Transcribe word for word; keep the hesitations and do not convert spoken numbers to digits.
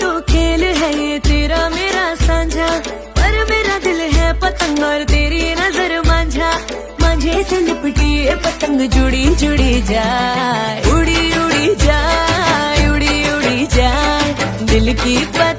तू खेल है ये तेरा मेरा सांझा, पर मेरा दिल है पतंग और तेरी नजर मांझा। मांझे से लिपटी ये पतंग जुड़ी जुड़ी जाए, उड़ी उड़ी जाए, उड़ी उड़ी जाए दिल की पतंग।